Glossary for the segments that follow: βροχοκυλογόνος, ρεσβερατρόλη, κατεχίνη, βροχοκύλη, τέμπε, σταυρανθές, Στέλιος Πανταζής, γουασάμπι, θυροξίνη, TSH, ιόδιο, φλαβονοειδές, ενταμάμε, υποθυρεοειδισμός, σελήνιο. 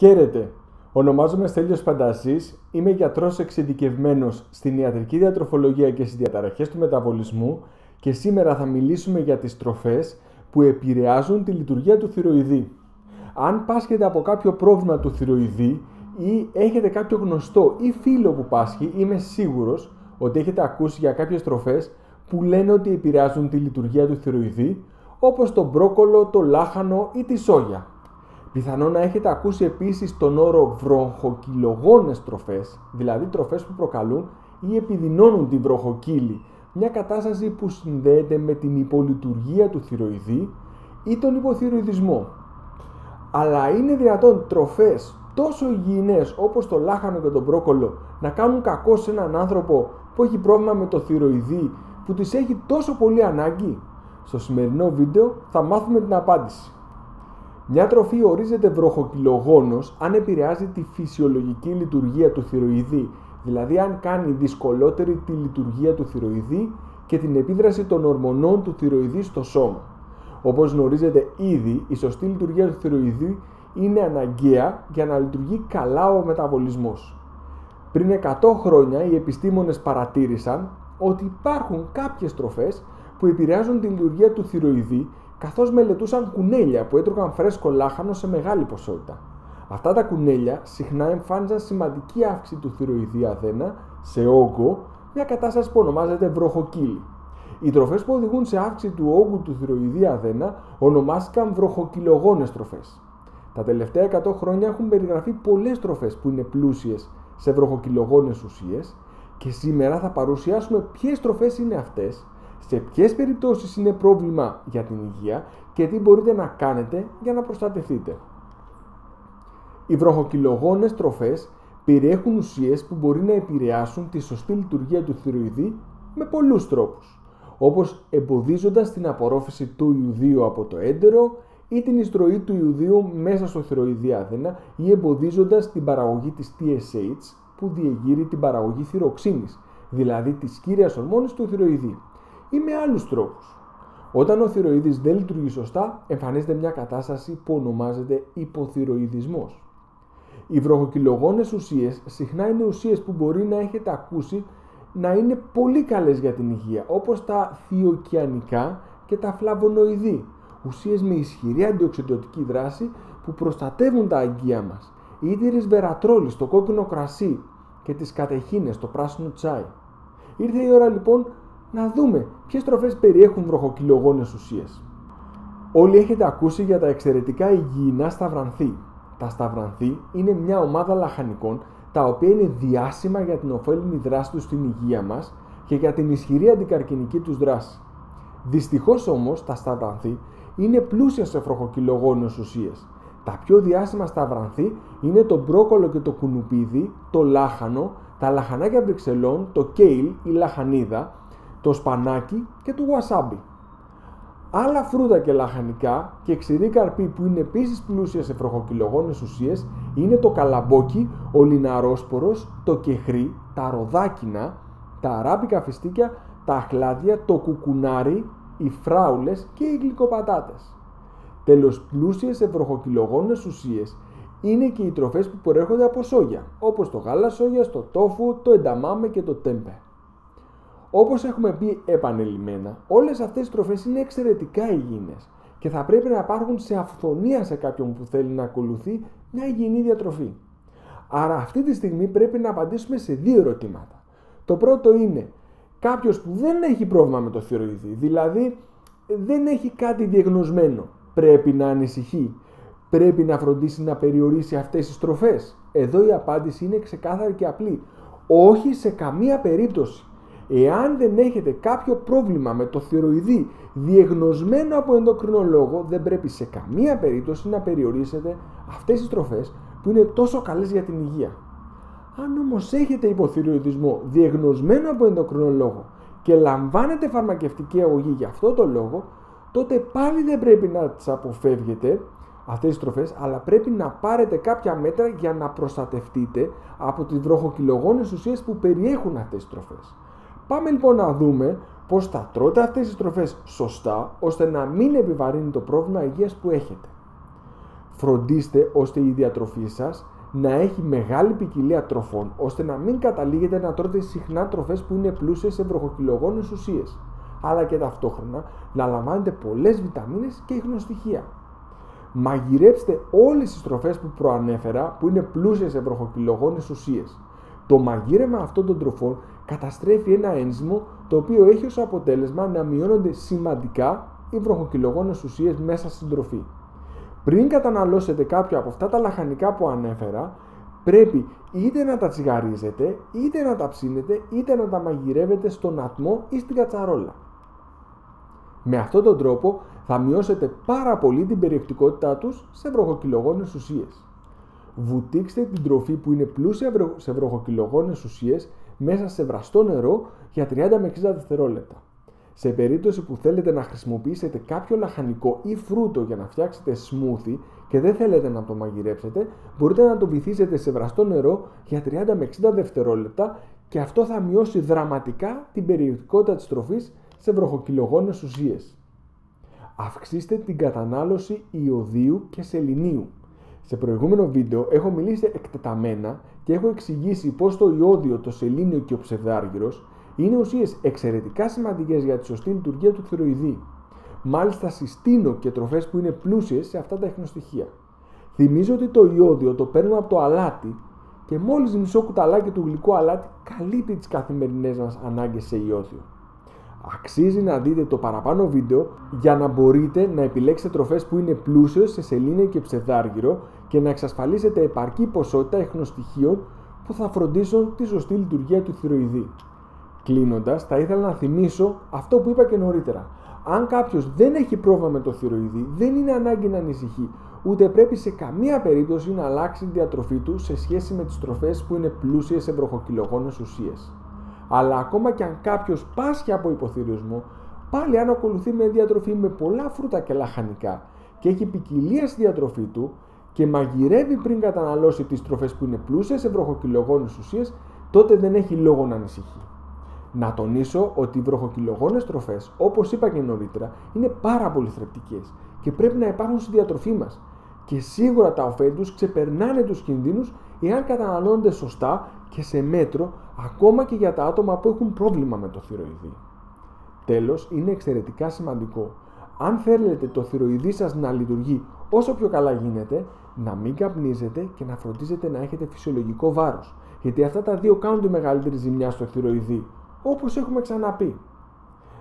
Χαίρετε! Ονομάζομαι Στέλιος Πανταζής, είμαι γιατρός εξειδικευμένος στην ιατρική διατροφολογία και στις διαταραχές του μεταβολισμού και σήμερα θα μιλήσουμε για τις τροφές που επηρεάζουν τη λειτουργία του θυρεοειδή. Αν πάσχετε από κάποιο πρόβλημα του θυρεοειδή ή έχετε κάποιο γνωστό ή φίλο που πάσχει, είμαι σίγουρος ότι έχετε ακούσει για κάποιες τροφές που λένε ότι επηρεάζουν τη λειτουργία του θυρεοειδή, όπως το μπρόκολο, το λάχανο ή τη σόγια. Πιθανόν να έχετε ακούσει επίσης τον όρο βροχοκυλογόνες τροφές, δηλαδή τροφές που προκαλούν ή επιδεινώνουν την βροχοκύλη, μια κατάσταση που συνδέεται με την υπολειτουργία του θυρεοειδή ή τον υποθυρεοειδισμό. Αλλά είναι δυνατόν τροφές τόσο υγιεινές όπως το λάχανο και το μπρόκολο να κάνουν κακό σε έναν άνθρωπο που έχει πρόβλημα με το θυρεοειδή που τις έχει τόσο πολύ ανάγκη? Στο σημερινό βίντεο θα μάθουμε την απάντηση. Μια τροφή ορίζεται βροχοκυλογόνος αν επηρεάζει τη φυσιολογική λειτουργία του θυρεοειδή, δηλαδή αν κάνει δυσκολότερη τη λειτουργία του θυρεοειδή και την επίδραση των ορμονών του θυρεοειδή στο σώμα. Όπως γνωρίζετε ήδη, η σωστή λειτουργία του θυρεοειδή είναι αναγκαία για να λειτουργεί καλά ο μεταβολισμός. Πριν 100 χρόνια οι επιστήμονες παρατήρησαν ότι υπάρχουν κάποιες τροφές που επηρεάζουν τη λειτουργία του θυρεοειδή, καθώς μελετούσαν κουνέλια που έτρωγαν φρέσκο λάχανο σε μεγάλη ποσότητα. Αυτά τα κουνέλια συχνά εμφάνιζαν σημαντική αύξηση του θυρεοειδή αδένα σε όγκο, μια κατάσταση που ονομάζεται βροχοκύλη. Οι τροφές που οδηγούν σε αύξηση του όγκου του θυρεοειδή αδένα ονομάστηκαν βροχοκυλογόνες τροφές. Τα τελευταία 100 χρόνια έχουν περιγραφεί πολλές τροφές που είναι πλούσιες σε βροχοκυλογόνες ουσίες και σήμερα θα παρουσιάσουμε ποιες τροφές είναι αυτές, σε ποιες περιπτώσεις είναι πρόβλημα για την υγεία και τι μπορείτε να κάνετε για να προστατευτείτε. Οι βροχοκυλογόνες τροφές περιέχουν ουσίες που μπορεί να επηρεάσουν τη σωστή λειτουργία του θυρεοειδή με πολλούς τρόπους, όπως εμποδίζοντας την απορρόφηση του ιουδείου από το έντερο ή την εισρωή του ιουδείου μέσα στο θυρεοειδή αδένα ή εμποδίζοντας την παραγωγή της TSH που διεγείρει την παραγωγή θυροξίνης, δηλαδή της κύριας ορμόνης του θυρεοειδή, ή με άλλους τρόπους. Όταν ο θυρεοειδής δεν λειτουργεί σωστά, εμφανίζεται μια κατάσταση που ονομάζεται υποθυρεοειδισμός. Οι βροχοκυλογόνες ουσίες συχνά είναι ουσίες που μπορεί να έχετε ακούσει να είναι πολύ καλές για την υγεία, όπως τα θειοκιανικά και τα φλαβονοειδή, ουσίες με ισχυρή αντιοξυδωτική δράση που προστατεύουν τα αγκία μας, ή τη ρυσβερατρόλη στο κόκκινο κρασί και τις κατεχίνες στο πράσινο τσάι. Ήρθε η ώρα λοιπόν να δούμε ποιες τροφές περιέχουν βροχοκυλογόνες ουσίες. Όλοι έχετε ακούσει για τα εξαιρετικά υγιεινά σταυρανθή. Τα σταυρανθή είναι μια ομάδα λαχανικών τα οποία είναι διάσημα για την ωφέλιμη δράση τους στην υγεία μας και για την ισχυρή αντικαρκινική τους δράση. Δυστυχώς όμως τα σταυρανθή είναι πλούσια σε βροχοκυλογόνες ουσίες. Τα πιο διάσημα σταυρανθή είναι το μπρόκολο και το κουνουπίδι, το λάχανο, τα λαχανάκια Βρυξελών, το κέιλ ή λαχανίδα, το σπανάκι και το γουασάμπι. Άλλα φρούτα και λαχανικά και ξηρή καρπή που είναι επίσης πλούσια σε βροχοκυλογόνες ουσίες είναι το καλαμπόκι, ο λιναρόσπορος, το κεχρί, τα ροδάκινα, τα αράπικα φιστίκια, τα αχλάδια, το κουκουνάρι, οι φράουλες και οι γλυκοπατάτες. Τέλος, πλούσιες σε βροχοκυλογόνες ουσίες είναι και οι τροφές που προέρχονται από σόγια, όπως το γάλα σόγιας, το τόφου, το ενταμάμε και το τέμπε. Όπως έχουμε πει επανελειμμένα, όλες αυτές οι τροφές είναι εξαιρετικά υγιεινές και θα πρέπει να υπάρχουν σε αυθονία σε κάποιον που θέλει να ακολουθεί μια υγιεινή διατροφή. Άρα αυτή τη στιγμή πρέπει να απαντήσουμε σε δύο ερωτήματα. Το πρώτο είναι κάποιος που δεν έχει πρόβλημα με το θυρεοειδή, δηλαδή δεν έχει κάτι διαγνωσμένο, πρέπει να ανησυχεί, πρέπει να φροντίσει να περιορίσει αυτές τις τροφές? Εδώ η απάντηση είναι ξεκάθαρη και απλή. Όχι σε καμία περίπτωση. Εάν δεν έχετε κάποιο πρόβλημα με το θυρεοειδή διεγνωσμένο από ενδοκρινολόγο, δεν πρέπει σε καμία περίπτωση να περιορίσετε αυτές τις τροφές που είναι τόσο καλές για την υγεία. Αν όμως έχετε υποθυρεοειδισμό διεγνωσμένο από ενδοκρινολόγο και λαμβάνετε φαρμακευτική αγωγή για αυτό το λόγο, τότε πάλι δεν πρέπει να τις αποφεύγετε αυτές τις τροφές, αλλά πρέπει να πάρετε κάποια μέτρα για να προστατευτείτε από τις βροχοκυλογόνες ουσίες που περιέχουν αυτές τις τροφές. Πάμε λοιπόν να δούμε πώς θα τρώτε αυτές τις τροφές σωστά, ώστε να μην επιβαρύνει το πρόβλημα υγείας που έχετε. φροντίστε ώστε η διατροφή σας να έχει μεγάλη ποικιλία τροφών, ώστε να μην καταλήγετε να τρώτε συχνά τροφές που είναι πλούσιες σε βροχοκυλογόνες ουσίες, αλλά και ταυτόχρονα να λαμβάνετε πολλές βιταμίνες και ιχνοστοιχεία. Μαγειρέψτε όλες τις τροφές που προανέφερα που είναι πλούσιες σε βροχοκυλογόνες ουσίες. Το μαγείρεμα αυτών των τροφών καταστρέφει ένα ένζυμο το οποίο έχει ως αποτέλεσμα να μειώνονται σημαντικά οι βροχοκυλογόνες ουσίες μέσα στην τροφή. Πριν καταναλώσετε κάποια από αυτά τα λαχανικά που ανέφερα, πρέπει είτε να τα τσιγαρίζετε, είτε να τα ψήνετε, είτε να τα μαγειρεύετε στον ατμό ή στην κατσαρόλα. Με αυτόν τον τρόπο θα μειώσετε πάρα πολύ την περιεκτικότητά τους σε βροχοκυλογόνες ουσίες. Βουτήξτε την τροφή που είναι πλούσια σε βροχοκυλογόνες ουσίες μέσα σε βραστό νερό για 30 με 60 δευτερόλεπτα. Σε περίπτωση που θέλετε να χρησιμοποιήσετε κάποιο λαχανικό ή φρούτο για να φτιάξετε smoothie και δεν θέλετε να το μαγειρέψετε, μπορείτε να το βυθίσετε σε βραστό νερό για 30 με 60 δευτερόλεπτα και αυτό θα μειώσει δραματικά την περιεκτικότητα της τροφής σε βροχοκυλογόνες ουσίες. Αυξήστε την κατανάλωση ιωδίου και σεληνίου. Σε προηγούμενο βίντεο έχω μιλήσει εκτεταμένα και έχω εξηγήσει πως το ιόδιο, το σελήνιο και ο ψευδάργυρος είναι ουσίες εξαιρετικά σημαντικές για τη σωστή λειτουργία του θηροειδή. Μάλιστα συστήνω και τροφές που είναι πλούσιες σε αυτά τα ιχνοστοιχεία. Θυμίζω ότι το ιόδιο το παίρνουμε από το αλάτι και μόλις μισό κουταλάκι του γλυκού αλάτι καλύπτει τις καθημερινές μας ανάγκες σε ιόδιο. Αξίζει να δείτε το παραπάνω βίντεο για να μπορείτε να επιλέξετε τροφές που είναι πλούσιες σε σελήνιο και ψευδάργυρο και να εξασφαλίσετε επαρκή ποσότητα ιχνοστοιχείων που θα φροντίσουν τη σωστή λειτουργία του θηροειδή. Κλείνοντας, θα ήθελα να θυμίσω αυτό που είπα και νωρίτερα. Αν κάποιος δεν έχει πρόβλημα με το θηροειδή, δεν είναι ανάγκη να ανησυχεί, ούτε πρέπει σε καμία περίπτωση να αλλάξει τη διατροφή του σε σχέση με τις τροφές που είναι πλούσιες σε βροχοκυλογόνες ουσίες. Αλλά ακόμα και αν κάποιος πάσχει από υποθυροισμό, πάλι αν ακολουθεί μια διατροφή με πολλά φρούτα και λαχανικά και έχει ποικιλία στη διατροφή του και μαγειρεύει πριν καταναλώσει τις τροφές που είναι πλούσιες σε βροχοκυλογόνες ουσίες, τότε δεν έχει λόγο να ανησυχεί. Να τονίσω ότι οι βροχοκυλογόνες τροφές, όπως είπα και νωρίτερα, είναι πάρα πολύ θρεπτικές και πρέπει να υπάρχουν στη διατροφή μας. Και σίγουρα τα ωφέλη τους ξεπερνάνε τους κινδύνους εάν καταναλώνονται σωστά και σε μέτρο, ακόμα και για τα άτομα που έχουν πρόβλημα με το θηροειδή. Τέλος, είναι εξαιρετικά σημαντικό, αν θέλετε το θηροειδή σας να λειτουργεί όσο πιο καλά γίνεται, να μην καπνίζετε και να φροντίζετε να έχετε φυσιολογικό βάρος, γιατί αυτά τα δύο κάνουν τη μεγαλύτερη ζημιά στο θηροειδή, όπως έχουμε ξαναπεί.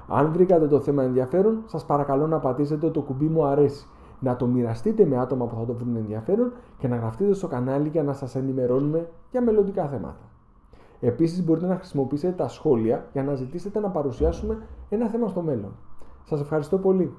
Αν βρήκατε το θέμα ενδιαφέρον, σας παρακαλώ να πατήσετε το κουμπί μου αρέσει, να το μοιραστείτε με άτομα που θα το βρουν ενδιαφέρον και να γραφτείτε στο κανάλι για να σας ενημερώνουμε για μελλοντικά θέματα. Επίσης, μπορείτε να χρησιμοποιήσετε τα σχόλια για να ζητήσετε να παρουσιάσουμε ένα θέμα στο μέλλον. Σας ευχαριστώ πολύ.